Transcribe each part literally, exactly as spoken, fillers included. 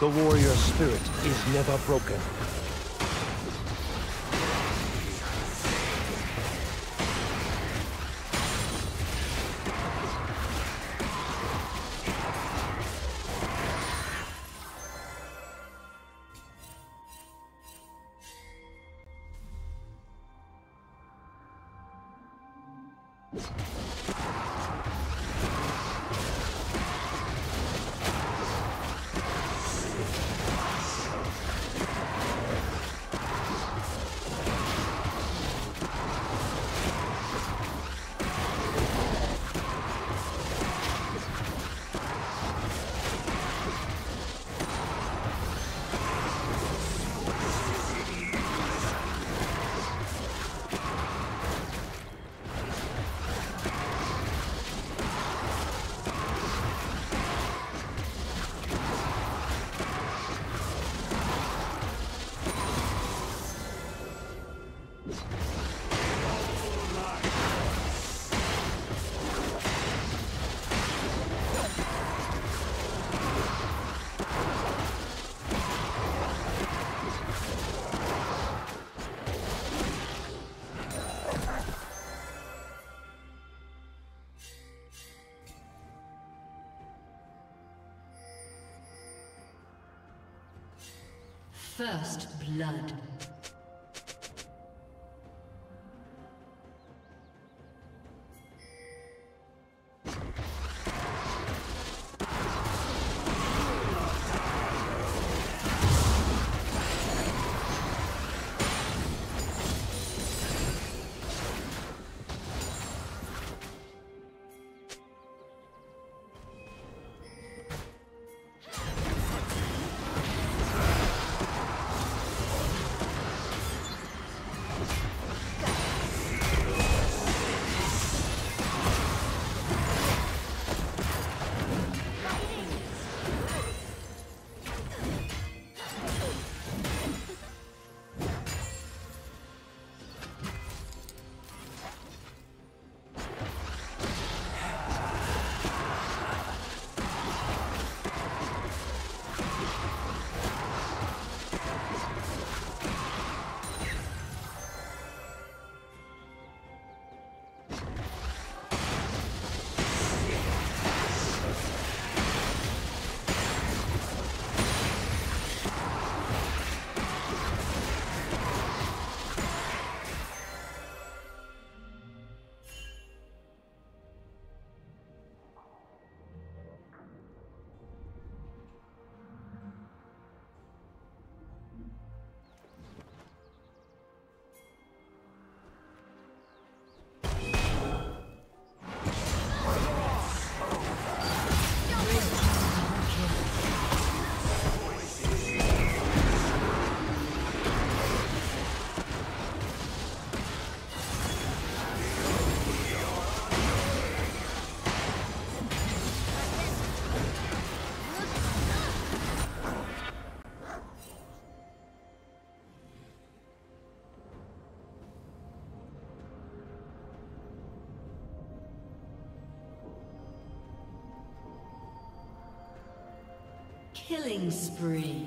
The warrior spirit is never broken. First blood. Killing spree.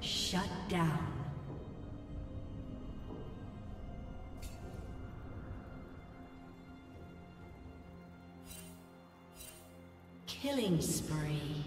Shut down. Killing spree.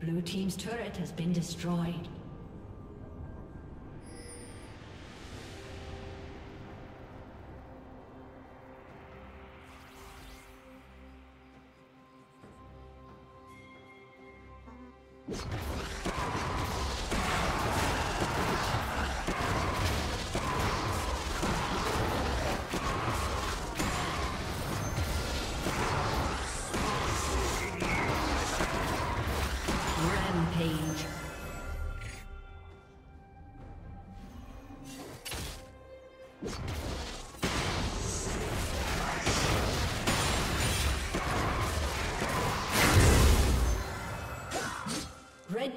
Blue team's turret has been destroyed. Red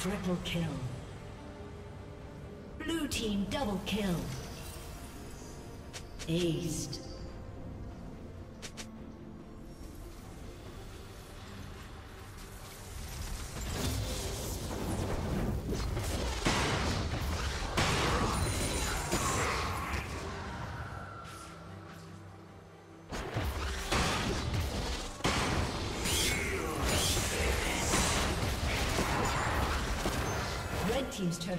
Triple kill. Blue team double kill. Aced. team's turret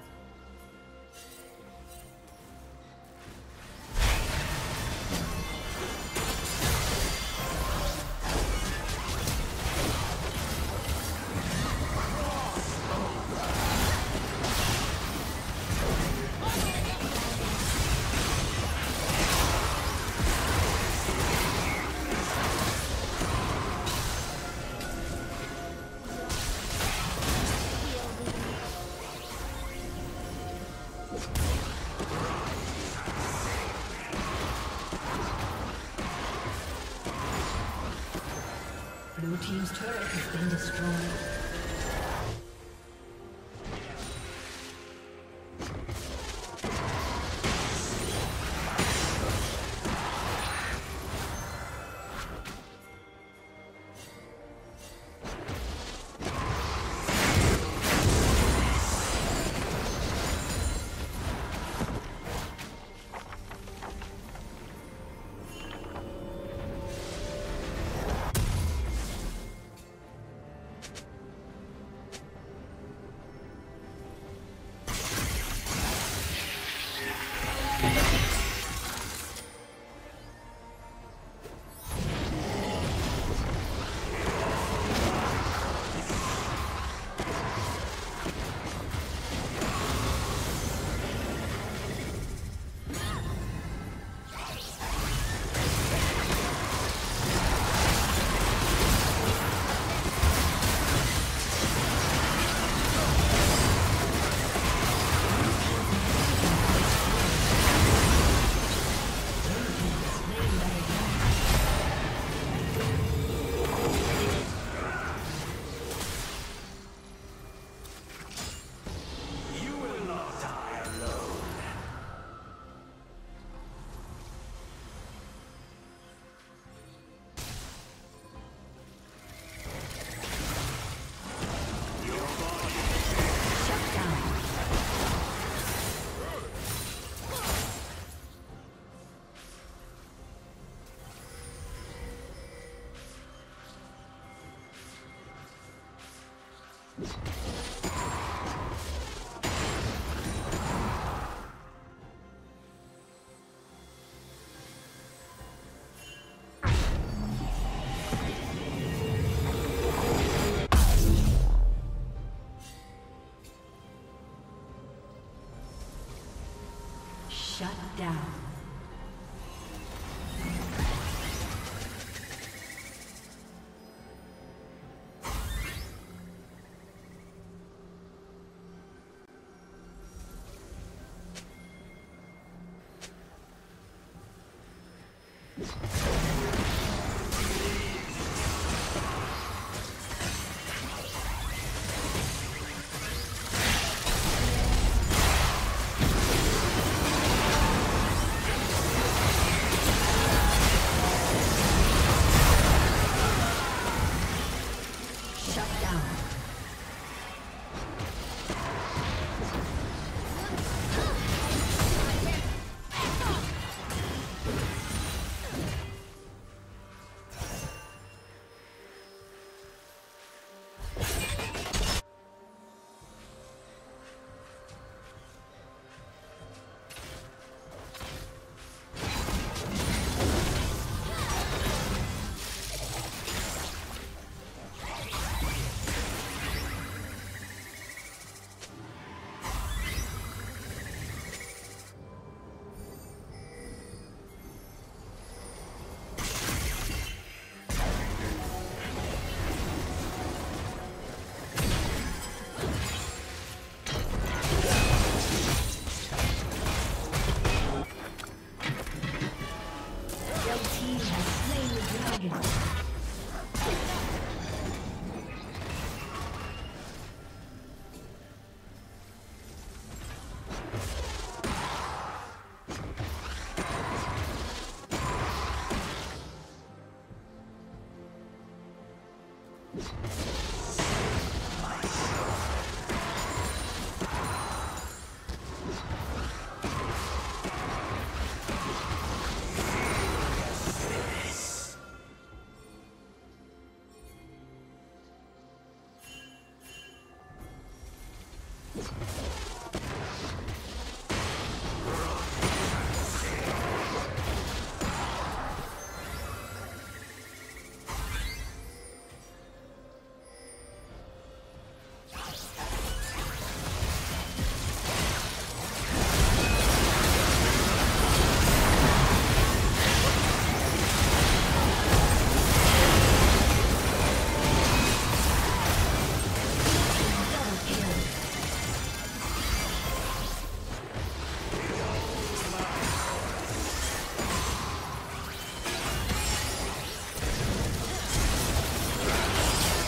Destroyed. Blue team's turret has been destroyed. Shut down.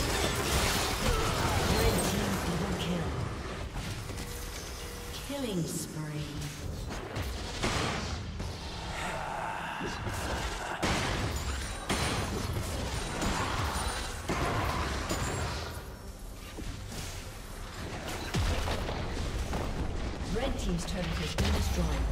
Red team's turret has been destroyed.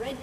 Red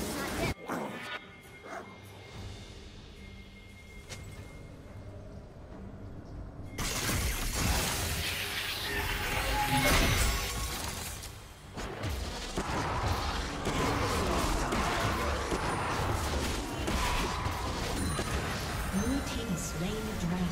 Blue team has slain the dragon.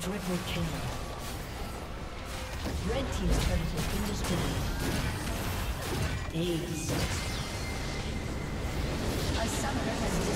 Triple kill. Red team's turret has been destroyed. Ace. A summoner has